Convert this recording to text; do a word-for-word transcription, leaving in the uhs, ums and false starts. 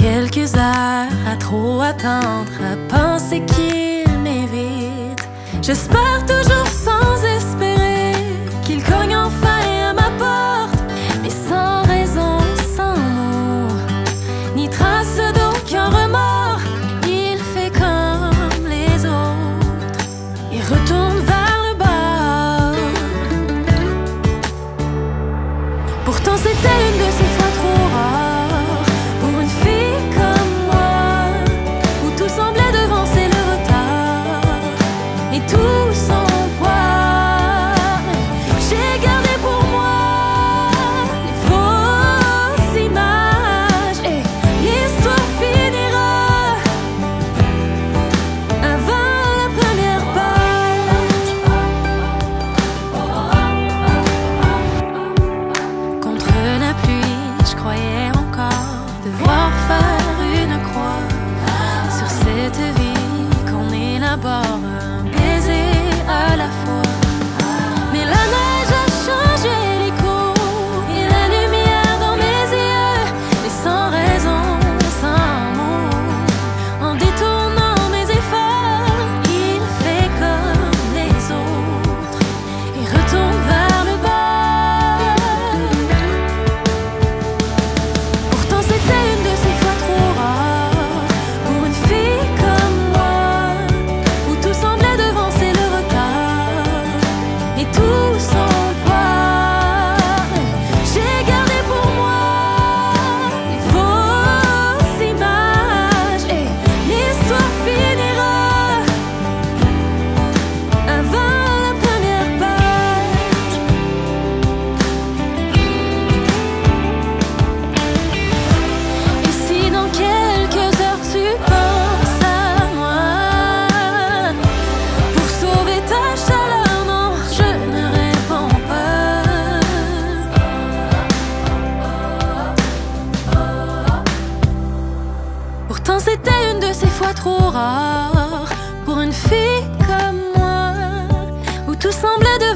Quelques heures à trop attendre, à penser qu'il m'évite. J'espère toujours sans espérer qu'il cogne enfin à ma porte, mais sans raison, sans mots, ni trace d'aucun remords. Il fait comme les autres et retourne vers le bord. Pourtant c'était une de ces fois trop rares trop rare pour une fille comme moi, où tout semblait de